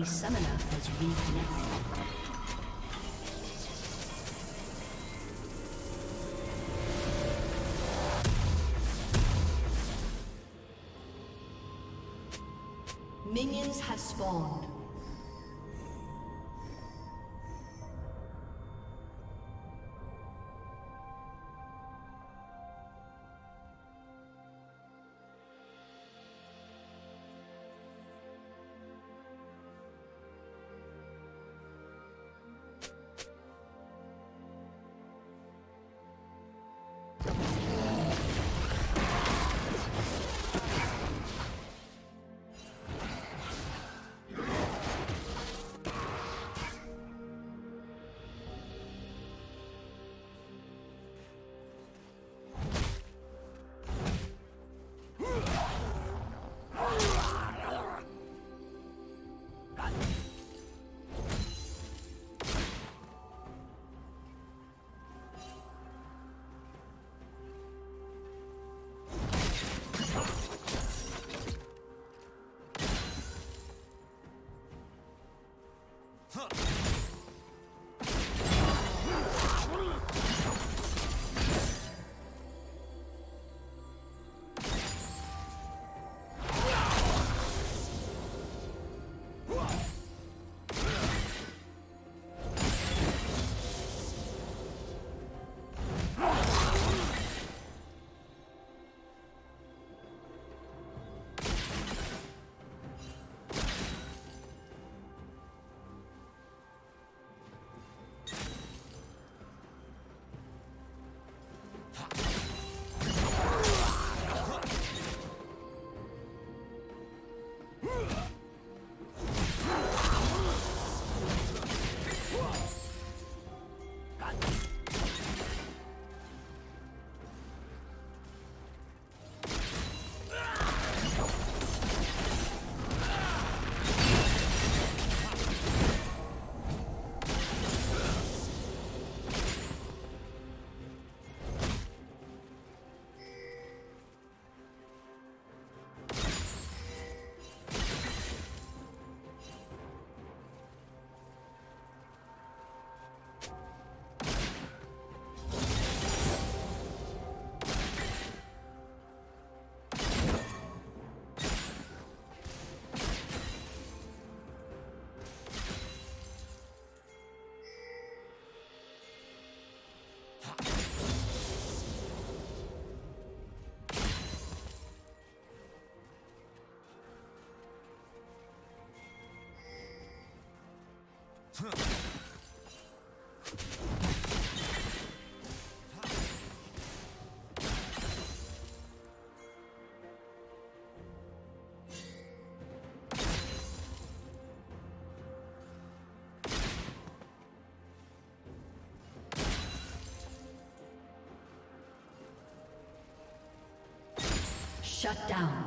A summoner has reconnected. Minions have spawned. Huh. Shut down.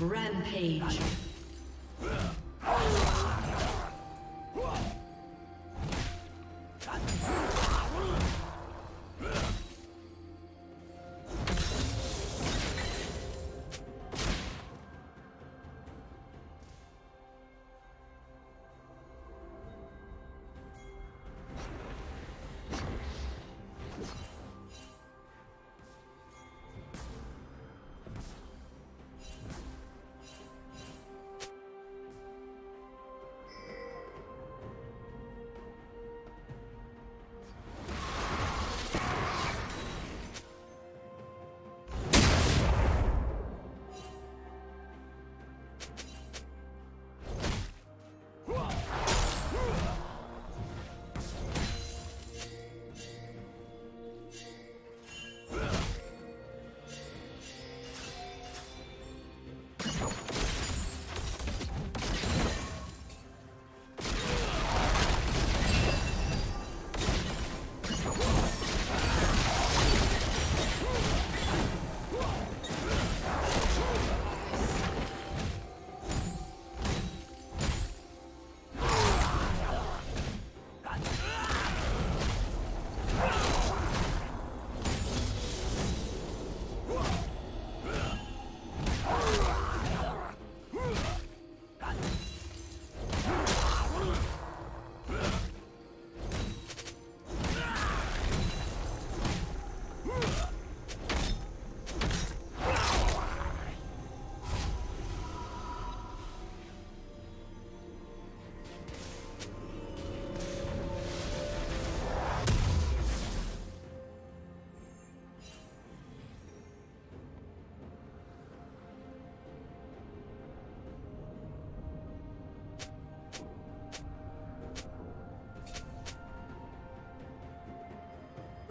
Rampage.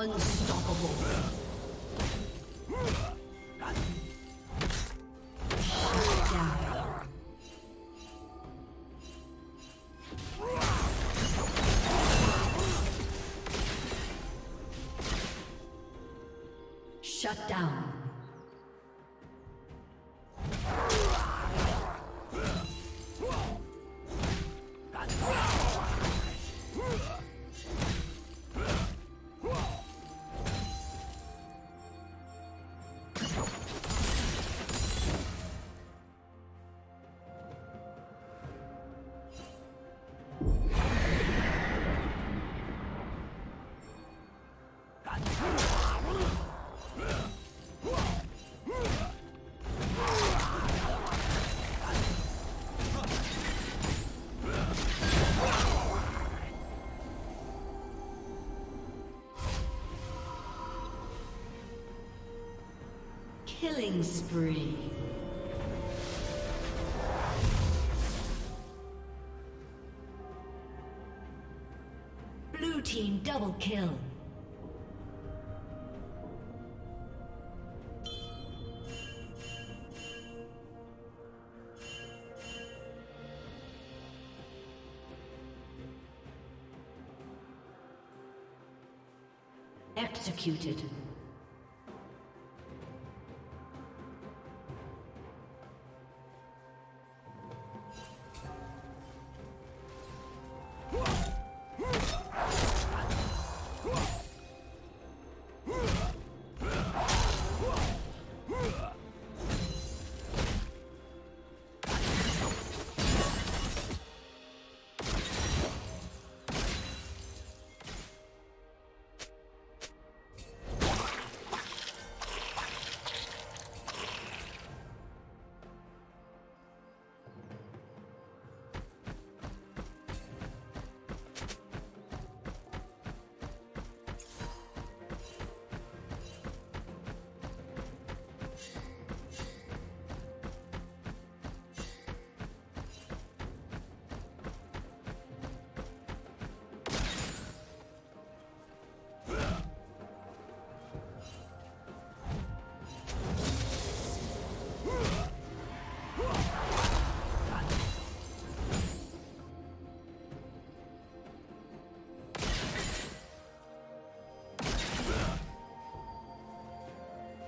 Unstoppable. Shut down. Killing spree. Blue team double kill. Executed.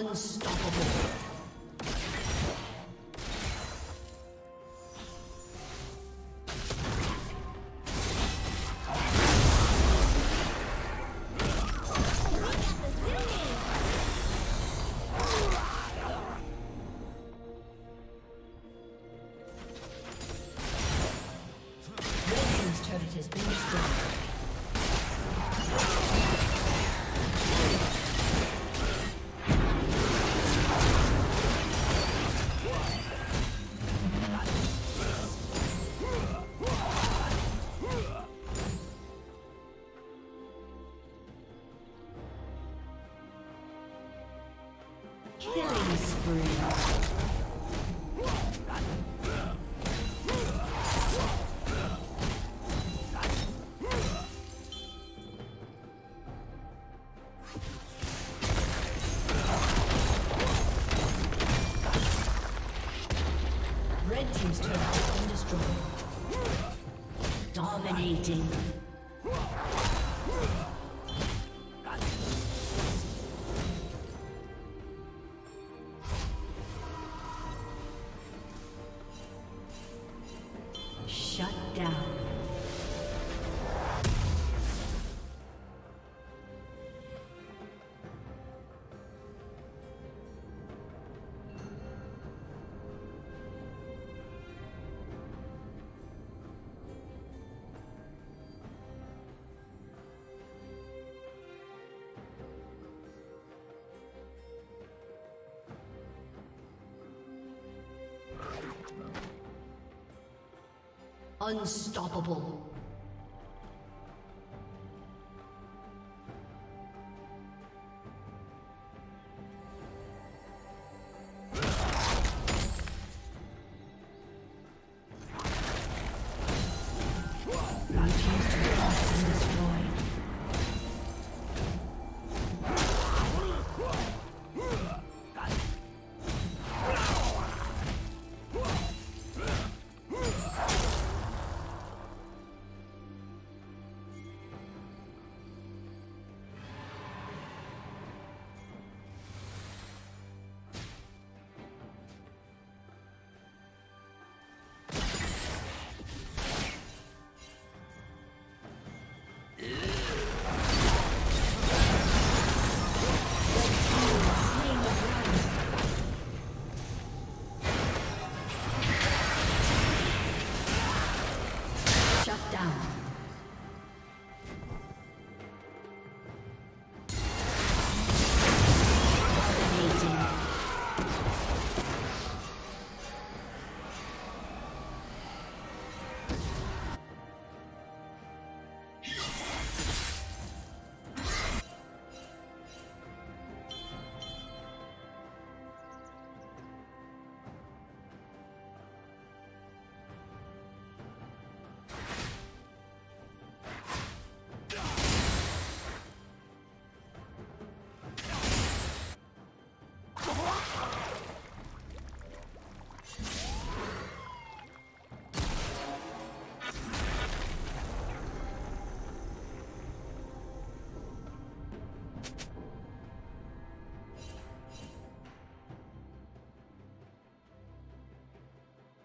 Unstoppable. Killing spree. Unstoppable.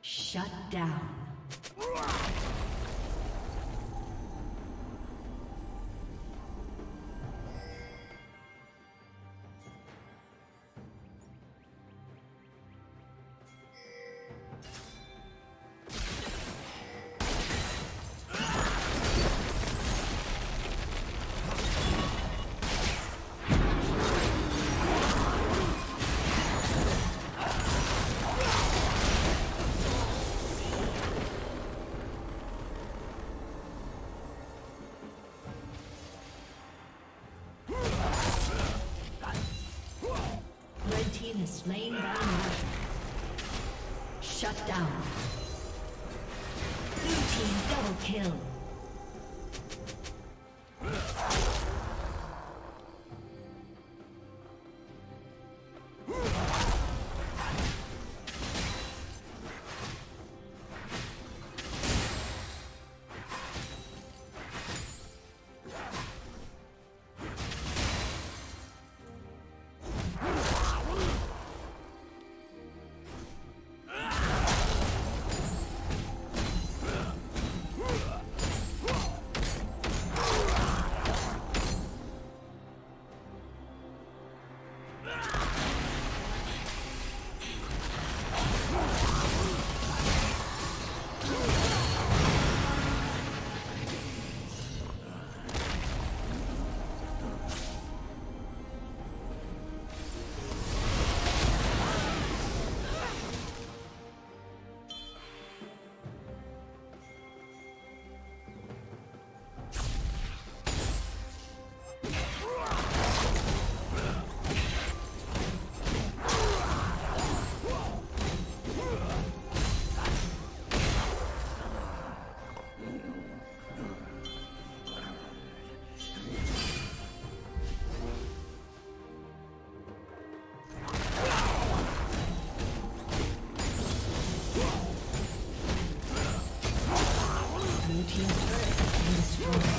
Shut down. Slain by shut down. Blue team double kill. Team turret has been destroyed.